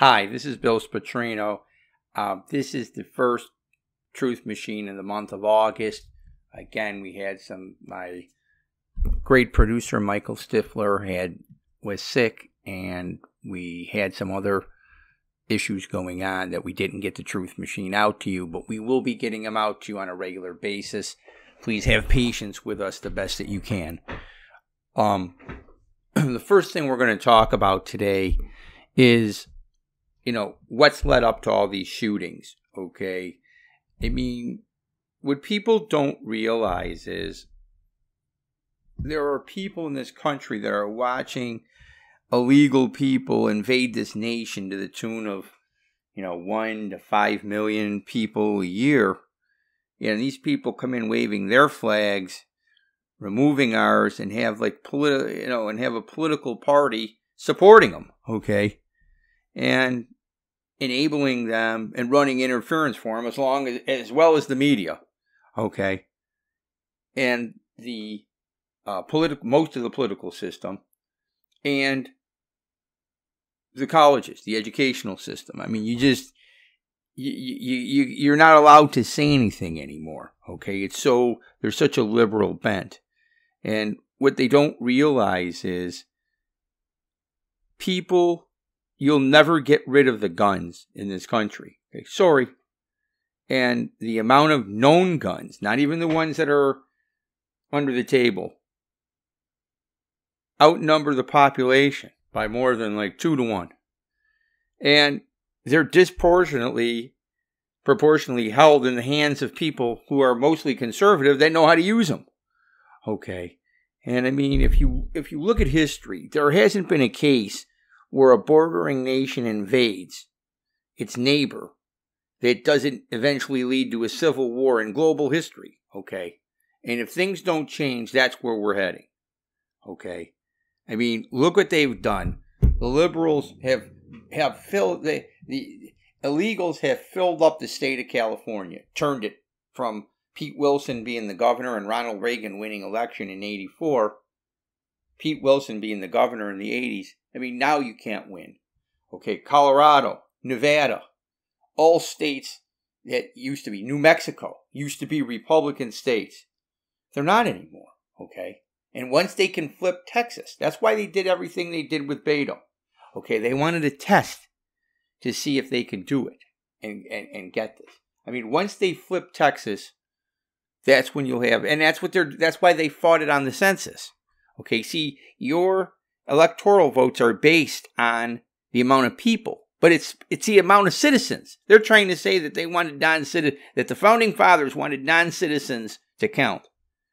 Hi, this is Bill Spatrino. This is the first Truth Machine in the month of August. Again, we had my great producer, Michael Stifler, was sick, and we had some other issues going on that we didn't get the Truth Machine out to you, but we will be getting them out to you on a regular basis. Please have patience with us the best that you can. The first thing we're going to talk about today is, you know, what's led up to all these shootings, okay? I mean, what people don't realize is there are people in this country that are watching illegal people invade this nation to the tune of, you know, 1 to 5 million people a year. And these people come in waving their flags, removing ours, and have like have a political party supporting them, okay, and enabling them and running interference for them as well as the media, okay, and the most of the political system and the colleges, the educational system. I mean, you're not allowed to say anything anymore, okay? There's such a liberal bent. And what they don't realize is people, you'll never get rid of the guns in this country. Okay, sorry. And the amount of known guns, not even the ones that are under the table, outnumber the population by more than like 2 to 1. And they're proportionally held in the hands of people who are mostly conservative that know how to use them. Okay. And I mean, if you look at history, there hasn't been a case where a bordering nation invades its neighbor that doesn't eventually lead to a civil war in global history. Okay. And if things don't change, that's where we're heading. Okay. I mean, look what they've done. The liberals have filled the illegals have filled up the state of California, turned it from Pete Wilson being the governor and Ronald Reagan winning election in '84, Pete Wilson being the governor in the 80s. I mean, now you can't win. Okay, Colorado, Nevada, all states that used to be, New Mexico, used to be Republican states. They're not anymore, okay? And once they can flip Texas, that's why they did everything they did with Beto. Okay, they wanted a test to see if they could do it and get this. I mean, once they flip Texas, that's when you'll have, and that's why they fought it on the census. Okay, see, your electoral votes are based on the amount of people, but it's the amount of citizens. They're trying to say that they wanted that the founding fathers wanted non-citizens to count.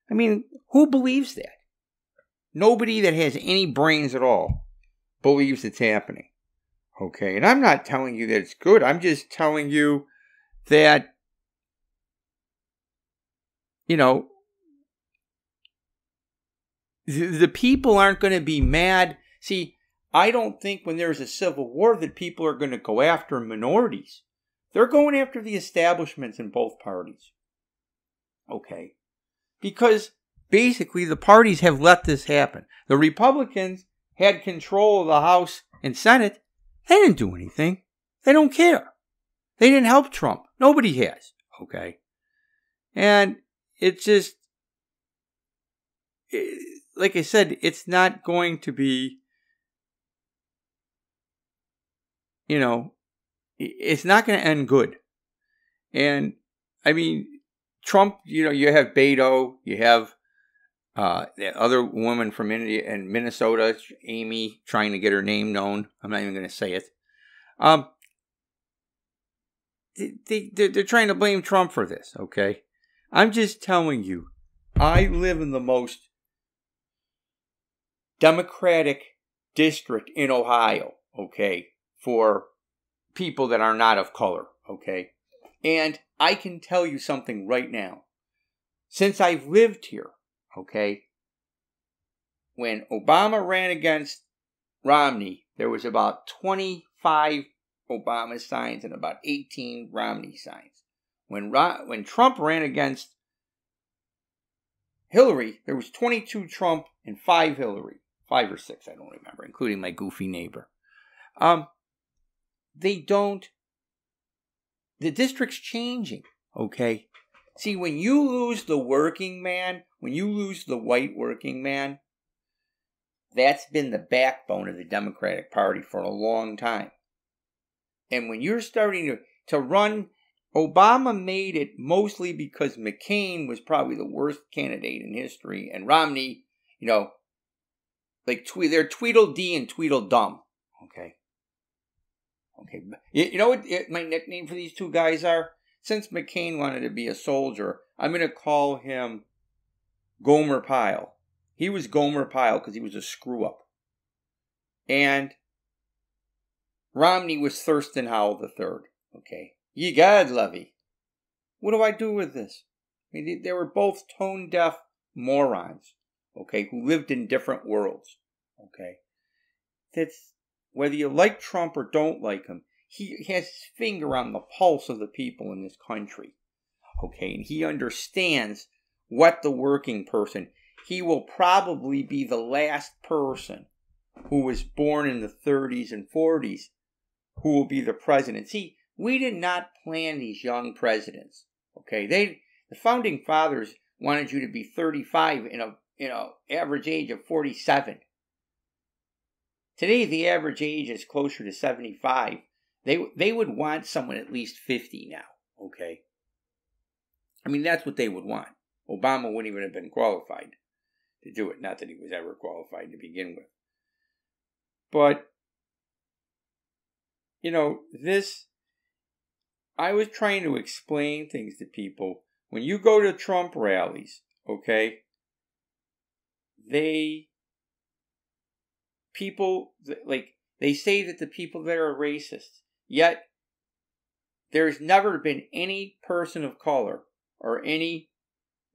I mean, who believes that? Nobody that has any brains at all believes it's happening. Okay, and I'm not telling you that it's good. I'm just telling you that, you know, the people aren't going to be mad. See, I don't think when there's a civil war that people are going to go after minorities. They're going after the establishments in both parties. Okay, because basically the parties have let this happen. The Republicans had control of the House and Senate. They didn't do anything. They don't care. They didn't help Trump. Nobody has. Okay. And it's just, like I said, it's not going to be, you know, it's not going to end good. And, I mean, Trump, you know, you have Beto, you have that other woman from Minnesota, Amy, trying to get her name known. I'm not even going to say it. They're trying to blame Trump for this, okay? I'm just telling you, I live in the most Democratic district in Ohio, okay, for people that are not of color, okay? And I can tell you something right now. Since I've lived here, okay, when Obama ran against Romney, there was about 25 Obama signs and about 18 Romney signs. When Trump ran against Hillary, there was 22 Trump and 5 Hillary. 5 or 6, I don't remember, including my goofy neighbor. They don't. The district's changing, okay? See, when you lose the working man, when you lose the white working man, that's been the backbone of the Democratic Party for a long time. And when you're starting to run, Obama made it mostly because McCain was probably the worst candidate in history, and Romney, you know, like they're Tweedledee and Tweedledum, okay? Okay, you know what my nickname for these two guys are? Since McCain wanted to be a soldier, I'm going to call him Gomer Pyle. He was Gomer Pyle because he was a screw-up. And Romney was Thurston Howell III, okay? Ye God, lovey. What do I do with this? I mean, they were both tone-deaf morons, okay, who lived in different worlds, okay? That's... Whether you like Trump or don't like him, he has his finger on the pulse of the people in this country. Okay, and he understands what the working person, he will probably be the last person who was born in the 30s and 40s who will be the president. See, we did not plan these young presidents. Okay, the founding fathers wanted you to be 35 in a, you know, average age of 47. Today, the average age is closer to 75. They would want someone at least 50 now, okay? I mean, that's what they would want. Obama wouldn't even have been qualified to do it. Not that he was ever qualified to begin with. But, you know, I was trying to explain things to people. When you go to Trump rallies, okay, people, like, they say that the people there are racist, yet there's never been any person of color or any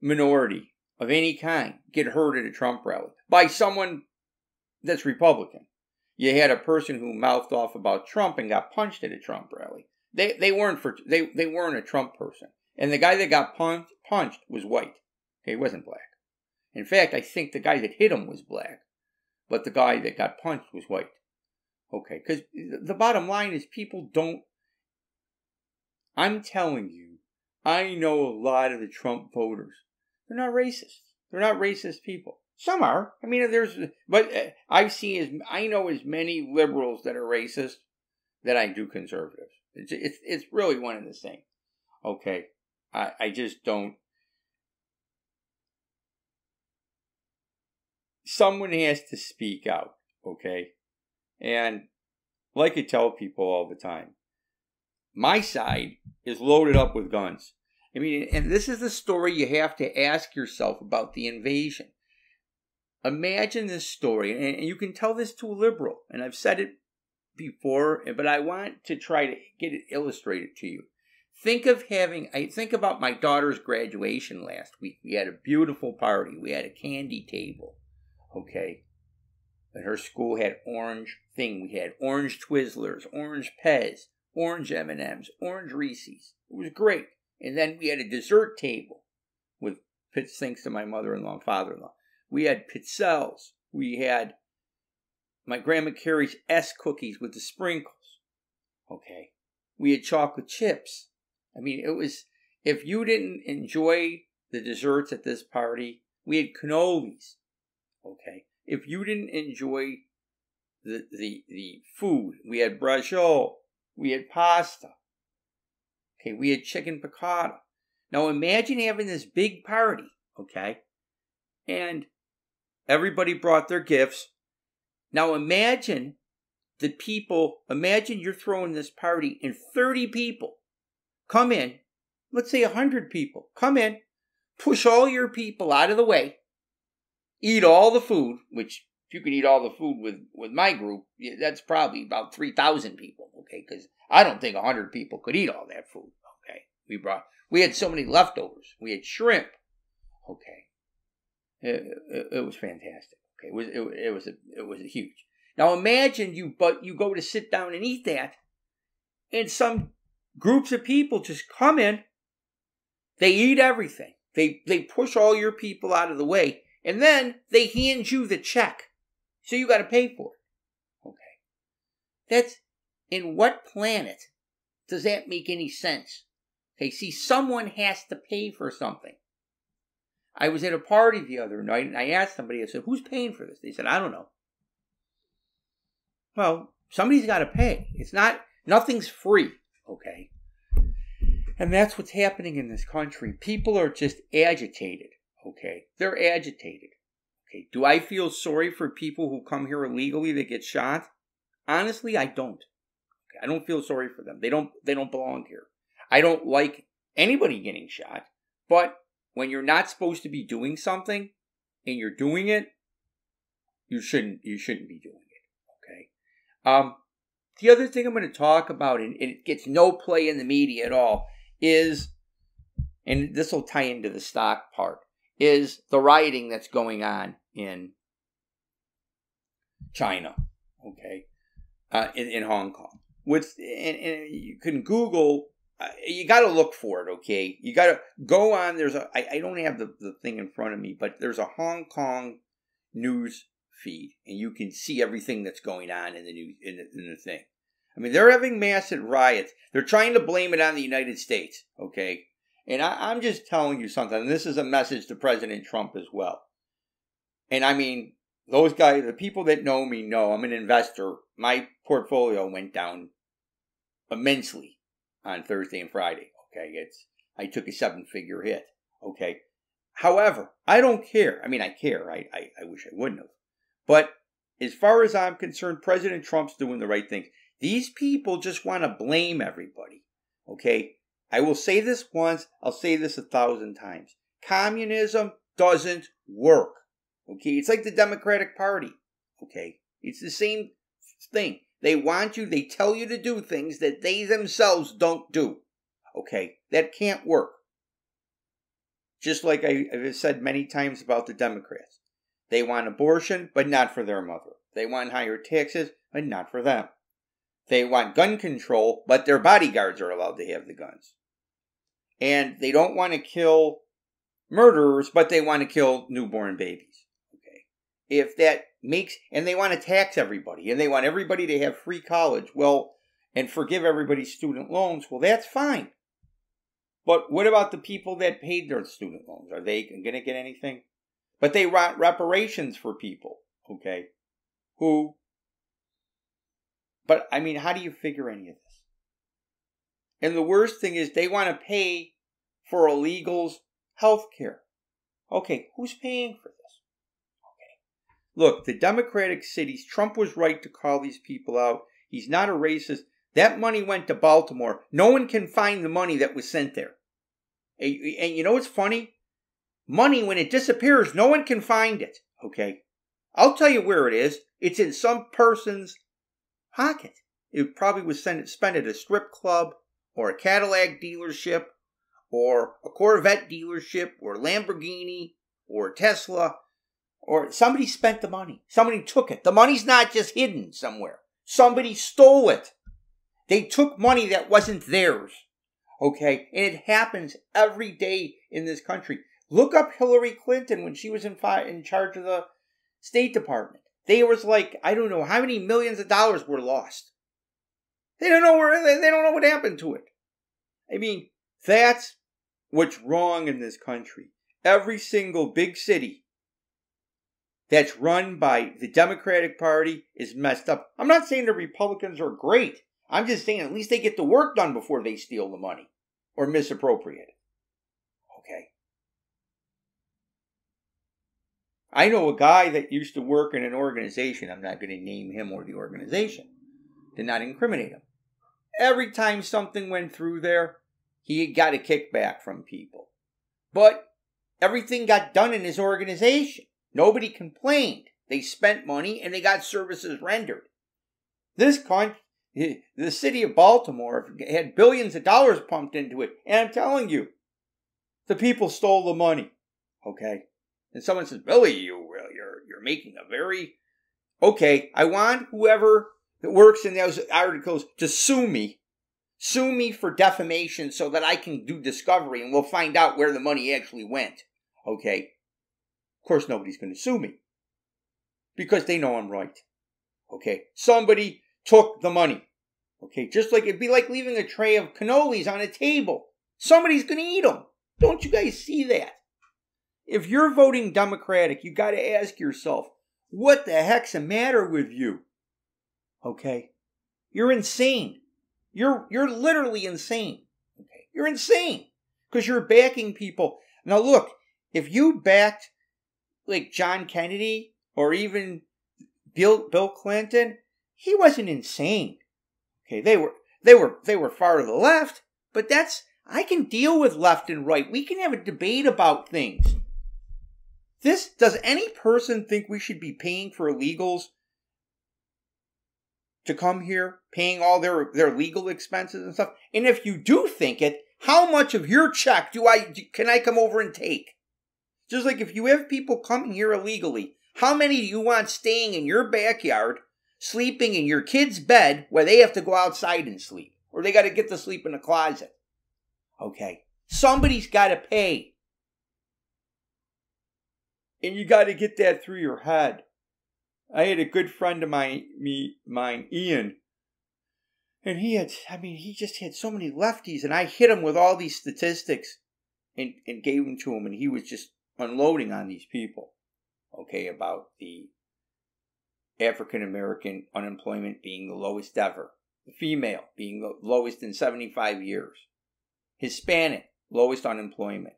minority of any kind get hurt at a Trump rally by someone that's Republican. You had a person who mouthed off about Trump and got punched at a Trump rally. They weren't a Trump person. And the guy that got punched was white. Okay, he wasn't black. In fact, I think the guy that hit him was black. But the guy that got punched was white. Okay, because the bottom line is people don't... I'm telling you, I know a lot of the Trump voters. They're not racist. They're not racist people. Some are. I mean, there's... But I know as many liberals that are racist that I do conservatives. It's really one and the same. Okay, I just don't... Someone has to speak out, okay? And like I tell people all the time, my side is loaded up with guns. I mean, and this is the story you have to ask yourself about the invasion. Imagine this story, and you can tell this to a liberal, and I've said it before, but I want to try to get it illustrated to you. Think about my daughter's graduation last week. We had a beautiful party. We had a candy table. Okay, and her school had orange thing. We had orange Twizzlers, orange Pez, orange M&Ms, orange Reese's. It was great. And then we had a dessert table with, thanks to my mother-in-law and father-in-law. We had pizzelles. We had my Grandma Carrie's S cookies with the sprinkles. Okay, we had chocolate chips. I mean, it was, if you didn't enjoy the desserts at this party, we had cannolis. Okay, if you didn't enjoy the food, we had braciole, we had pasta, okay, we had chicken piccata. Now imagine having this big party, okay, and everybody brought their gifts. Now imagine the people, imagine you're throwing this party and 30 people come in, let's say 100 people, come in, push all your people out of the way, eat all the food, which if you can eat all the food with my group, that's probably about 3,000 people, okay? Because I don't think 100 people could eat all that food, okay? We had so many leftovers. We had shrimp, okay? It was fantastic, okay? It was huge. Now imagine you go to sit down and eat that, and some groups of people just come in. They eat everything. They push all your people out of the way. And then they hand you the check. So you got to pay for it. Okay. That's In what planet does that make any sense? Okay, see, someone has to pay for something. I was at a party the other night, and I asked somebody, I said, who's paying for this? They said, I don't know. Well, somebody's got to pay. It's not, nothing's free, okay? And that's what's happening in this country. People are just agitated, okay? They're agitated, okay? Do I feel sorry for people who come here illegally that get shot? Honestly, I don't. Okay? I don't feel sorry for them. They don't belong here. I don't like anybody getting shot, but when you're not supposed to be doing something and you're doing it, you shouldn't be doing it, okay? The other thing I'm going to talk about, and it gets no play in the media at all, is, and this will tie into the stock part, is the rioting that's going on in China, okay, in Hong Kong. And you can Google, you got to look for it, okay? You got to go on, there's a, I don't have the thing in front of me, but there's a Hong Kong news feed, and you can see everything that's going on in the news, in the thing. I mean, they're having massive riots. They're trying to blame it on the United States, okay? And I'm just telling you something, and this is a message to President Trump as well. And I mean, those guys, the people that know me know I'm an investor. My portfolio went down immensely on Thursday and Friday, okay? I took a seven-figure hit, okay? However, I don't care. I mean, I care. I wish I wouldn't have. But as far as I'm concerned, President Trump's doing the right thing. These people just want to blame everybody, okay? I will say this once. I'll say this 1,000 times. Communism doesn't work, okay? It's like the Democratic Party, okay? It's the same thing. They want you, they tell you to do things that they themselves don't do, okay? That can't work. Just like I've said many times about the Democrats. They want abortion, but not for their mother. They want higher taxes, but not for them. They want gun control, but their bodyguards are allowed to have the guns. And they don't want to kill murderers, but they want to kill newborn babies. Okay, if that makes, and they want to tax everybody, and they want everybody to have free college, well, and forgive everybody's student loans, well, that's fine. But what about the people that paid their student loans? Are they going to get anything? But they want reparations for people, okay, who, but I mean, how do you figure any of this? And the worst thing is they want to pay for illegals' health care. Okay, who's paying for this? Okay. Look, the Democratic cities, Trump was right to call these people out. He's not a racist. That money went to Baltimore. No one can find the money that was sent there. And you know what's funny? Money, when it disappears, no one can find it, okay? I'll tell you where it is. It's in some person's pocket. It probably was spent at a strip club or a Cadillac dealership or a Corvette dealership or Lamborghini or Tesla, or somebody spent the money. Somebody took it. The money's not just hidden somewhere. Somebody stole it. They took money that wasn't theirs, okay? And it happens every day in this country. Look up Hillary Clinton when she was in charge of the State Department. They was like, I don't know how many millions of dollars were lost. They don't know what happened to it. I mean, that's what's wrong in this country. Every single big city that's run by the Democratic Party is messed up. I'm not saying the Republicans are great. I'm just saying at least they get the work done before they steal the money or misappropriate it. Okay. I know a guy that used to work in an organization. I'm not going to name him or the organization to not incriminate him. Every time something went through there, he got a kickback from people. But everything got done in his organization. Nobody complained. They spent money and they got services rendered. This country, the city of Baltimore, had billions of dollars pumped into it. And I'm telling you, the people stole the money. Okay? And someone says, Billy, you're making a very... Okay, I want whoever that works in those articles to sue me. Sue me for defamation so that I can do discovery and we'll find out where the money actually went. Okay. Of course, nobody's going to sue me. Because they know I'm right. Okay. Somebody took the money. Okay, just like it'd be like leaving a tray of cannolis on a table. Somebody's going to eat them. Don't you guys see that? If you're voting Democratic, you got to ask yourself, what the heck's the matter with you? Okay? You're insane. You're literally insane. Okay? You're insane because you're backing people. Now look, if you backed like John Kennedy or even Bill Clinton, he wasn't insane. Okay, they were far to the left, but that's, I can deal with left and right. We can have a debate about things. This, does any person think we should be paying for illegals to come here, paying all their legal expenses and stuff? And if you do think it, how much of your check can I come over and take? Just like if you have people coming here illegally, how many do you want staying in your backyard, sleeping in your kid's bed where they have to go outside and sleep? Or they got to get to sleep in a closet? Okay. Somebody's got to pay. And you got to get that through your head. I had a good friend of mine, Ian. And he just had so many lefties. And I hit him with all these statistics and gave them to him. And he was just unloading on these people. Okay, about the African-American unemployment being the lowest ever. The female being the lowest in 75 years. Hispanic, lowest unemployment.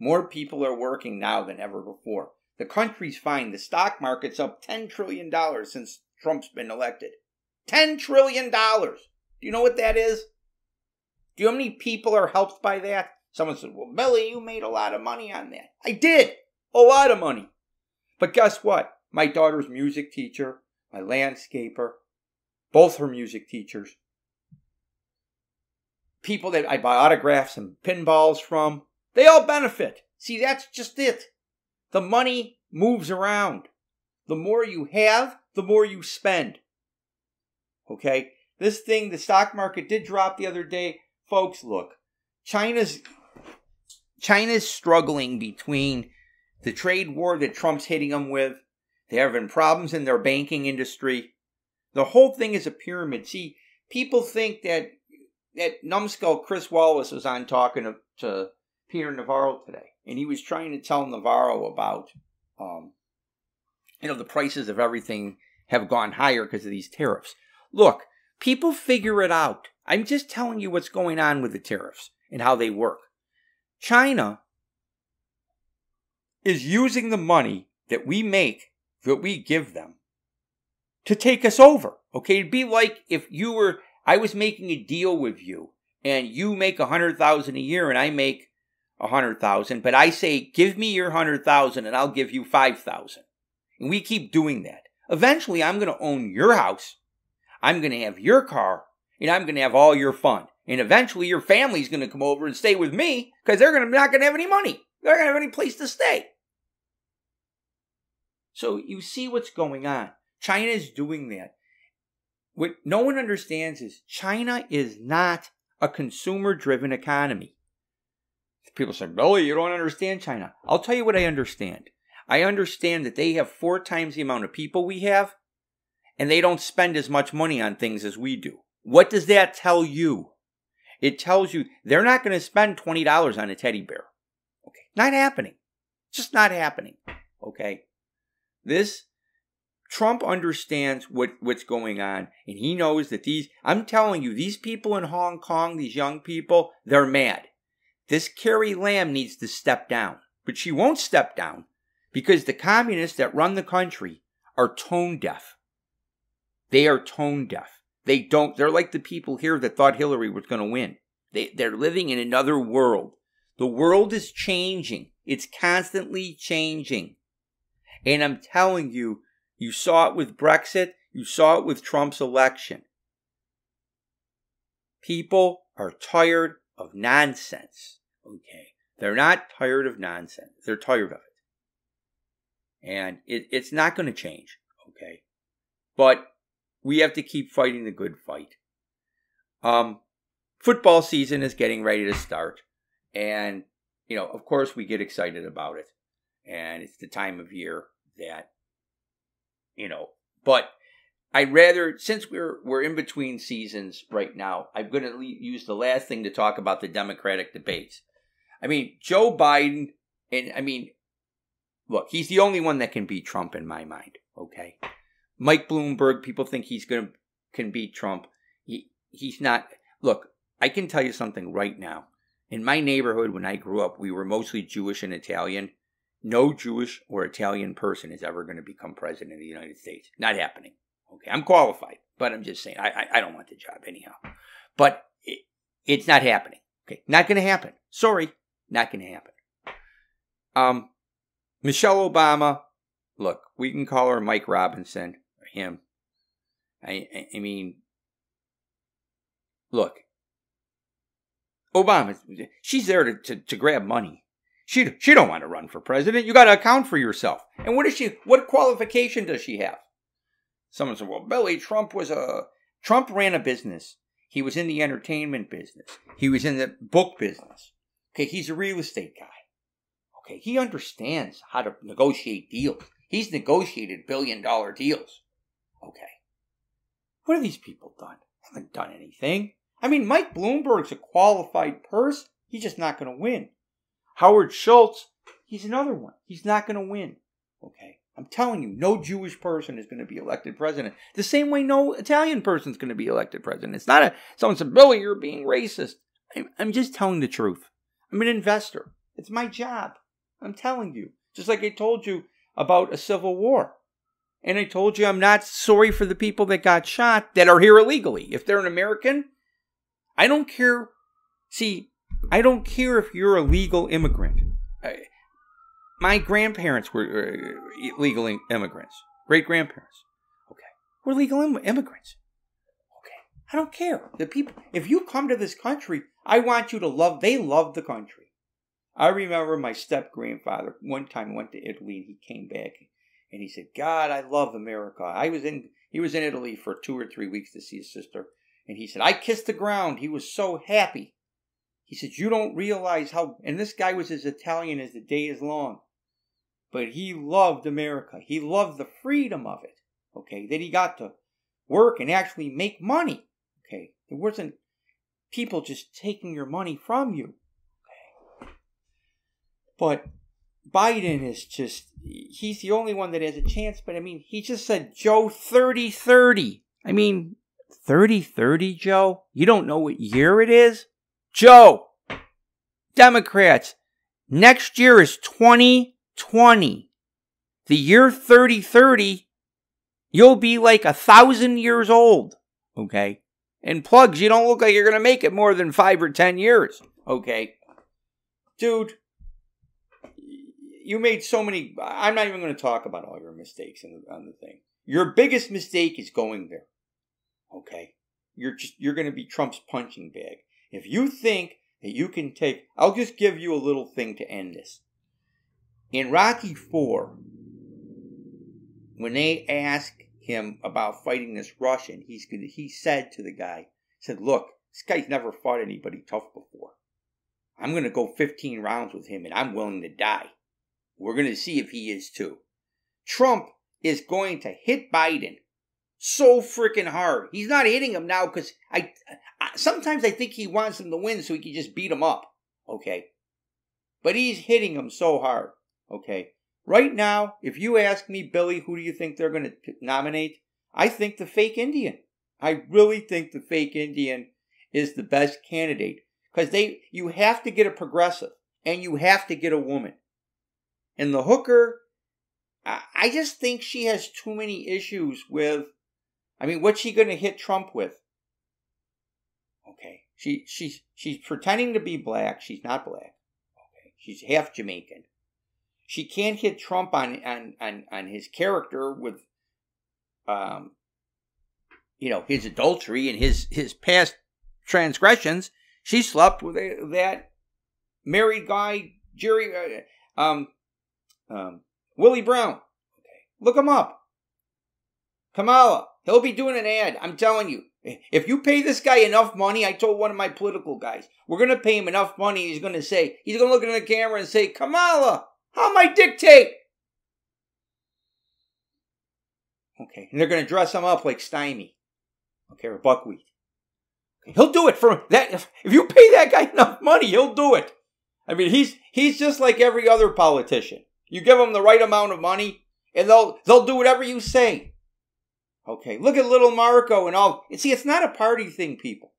More people are working now than ever before. The country's fine. The stock market's up $10 trillion since Trump's been elected. $10 trillion! Do you know what that is? Do you know how many people are helped by that? Someone said, well, Billy, you made a lot of money on that. I did! A lot of money. But guess what? My daughter's music teacher, my landscaper, both her music teachers, people that I buy autographs and pinballs from, they all benefit. See, that's just it. The money moves around. The more you have, the more you spend. Okay? This thing, the stock market did drop the other day. Folks, look, China's struggling between the trade war that Trump's hitting them with. They're having problems in their banking industry. The whole thing is a pyramid. See, people think that numbskull Chris Wallace was on talking to Peter Navarro today. And he was trying to tell Navarro about, the prices of everything have gone higher because of these tariffs. Look, people figure it out. I'm just telling you what's going on with the tariffs and how they work. China is using the money that we make, that we give them, to take us over. Okay, it'd be like if I was making a deal with you, and you make $100,000 a year, and I make $100,000, but I say, give me your $100,000, and I'll give you $5,000. And we keep doing that. Eventually, I'm going to own your house, I'm going to have your car, and I'm going to have all your fun. And eventually, your family's going to come over and stay with me, because they're not going to have any money. They're not going to have any place to stay. So you see what's going on. China is doing that. What no one understands is China is not a consumer-driven economy. People say, Billy, you don't understand China. I'll tell you what I understand. I understand that they have 4 times the amount of people we have, and they don't spend as much money on things as we do. What does that tell you? It tells you they're not going to spend $20 on a teddy bear. Okay, not happening. Just not happening. Okay. This, Trump understands what's going on, and he knows that I'm telling you, these people in Hong Kong, these young people, they're mad. This Carrie Lam needs to step down, but she won't step down because the communists that run the country are tone deaf. They are tone deaf. They're like the people here that thought Hillary was going to win. They're living in another world. The world is changing. It's constantly changing. And I'm telling you, you saw it with Brexit, you saw it with Trump's election. People are tired of nonsense. Okay. They're not tired of nonsense. They're tired of it. And it's not going to change. Okay. But we have to keep fighting the good fight. Football season is getting ready to start. And, of course we get excited about it. And it's the time of year that, but I'd rather, since we're in between seasons right now, I'm going to use the last thing to talk about the Democratic debates. I mean, Joe Biden, and I mean, look, he's the only one that can beat Trump in my mind, okay? Mike Bloomberg, people think he's can beat Trump. He's not. Look, I can tell you something right now. In my neighborhood, when I grew up, we were mostly Jewish and Italian. No Jewish or Italian person is ever going to become president of the United States. Not happening. Okay, I'm qualified, but I'm just saying, I don't want the job anyhow. But it's not happening. Okay, not going to happen. Sorry, not going to happen. Michelle Obama, look, we can call her Mike Robinson or him. I mean, look, Obama, she's there to grab money. She don't want to run for president. You got to account for yourself. And what is she? What qualification does she have? Someone said, well, Billy, Trump ran a business. He was in the entertainment business. He was in the book business. Okay, he's a real estate guy. Okay, he understands how to negotiate deals. He's negotiated billion-dollar deals. Okay. What have these people done? They haven't done anything. I mean, Mike Bloomberg's a qualified person. He's just not going to win. Howard Schultz, he's another one. He's not going to win. Okay. I'm telling you, no Jewish person is going to be elected president. The same way no Italian person is going to be elected president. It's not someone said, Billy, you're being racist. I'm just telling the truth. I'm an investor. It's my job. I'm telling you. Just like I told you about a civil war. And I told you I'm not sorry for the people that got shot that are here illegally. If they're an American, I don't care. See, I don't care if you're a legal immigrant. My grandparents were legal immigrants. Great-grandparents. Okay. We're legal immigrants. Okay. I don't care. The people, if you come to this country, I want you to love, they love the country. I remember my step-grandfather one time went to Italy, and he came back, and he said, God, I love America. He was in Italy for 2 or 3 weeks to see his sister, and he said, I kissed the ground. He was so happy. He said, you don't realize how, and this guy was as Italian as the day is long. But he loved America. He loved the freedom of it. Okay, that he got to work and actually make money. Okay, it wasn't people just taking your money from you. Okay. But Biden is just—he's the only one that has a chance. But I mean, he just said, "Joe, 30-30." I mean, 30-30, Joe. You don't know what year it is, Joe. Democrats. Next year is 2020. The year 3030, you'll be like 1,000 years old, okay? And plugs, you don't look like you're going to make it more than 5 or 10 years, okay? Dude, you made so many, I'm not even going to talk about all your mistakes on the thing. Your biggest mistake is going there, okay? You're going to be Trump's punching bag. If you think that you can take, I'll just give you a little thing to end this. In Rocky IV, when they ask him about fighting this Russian, he said to the guy, said, look, this guy's never fought anybody tough before. I'm going to go 15 rounds with him, and I'm willing to die. We're going to see if he is too. Trump is going to hit Biden so freaking hard. He's not hitting him now because sometimes I think he wants him to win so he can just beat him up. Okay. But he's hitting him so hard. Okay, right now, if you ask me, Billy, who do you think they're going to nominate? I think the fake Indian. I really think the fake Indian is the best candidate because you have to get a progressive and you have to get a woman. And the hooker, I just think she has too many issues with, I mean, what's she going to hit Trump with? Okay, she's pretending to be black. She's not black. Okay, she's half Jamaican. She can't hit Trump on his character with, you know, his adultery and his past transgressions. She slept with that married guy, Willie Brown. Okay. Look him up. Kamala. He'll be doing an ad. I'm telling you. If you pay this guy enough money, I told one of my political guys, we're going to pay him enough money. He's going to look in the camera and say, Kamala. How am I dictate? Okay. And they're going to dress him up like Stymie. Okay, or Buckwheat. Okay. He'll do it for that. If you pay that guy enough money, he'll do it. I mean, he's just like every other politician. You give him the right amount of money, and they'll do whatever you say. Okay, look at little Marco and all. See, it's not a party thing, people.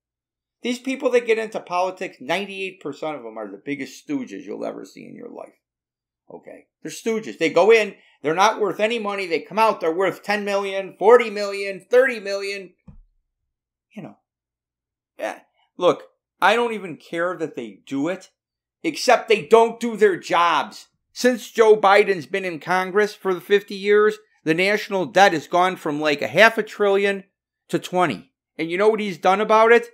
These people that get into politics, 98% of them are the biggest stooges you'll ever see in your life. Okay, they're stooges. They go in, they're not worth any money. They come out, they're worth $10 million, $40 million, $30 million. You know. Yeah. Look, I don't even care that they do it, except they don't do their jobs. Since Joe Biden's been in Congress for the 50 years, the national debt has gone from like $500 billion to 20. And you know what he's done about it?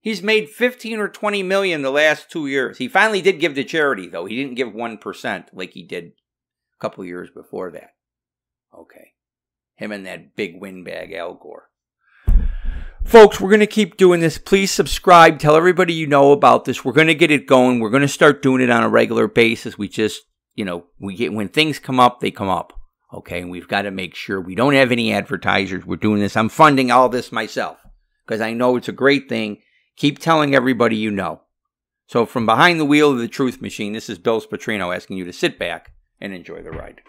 He's made 15 or 20 million the last 2 years. He finally did give to charity, though. He didn't give 1% like he did a couple years before that. Okay. Him and that big windbag, Al Gore. Folks, we're going to keep doing this. Please subscribe. Tell everybody you know about this. We're going to get it going. We're going to start doing it on a regular basis. We just, you know, we get when things come up, they come up. Okay. And we've got to make sure we don't have any advertisers. We're doing this. I'm funding all this myself because I know it's a great thing. Keep telling everybody you know. So from behind the wheel of the Truth Machine, this is Bill Spatrino asking you to sit back and enjoy the ride.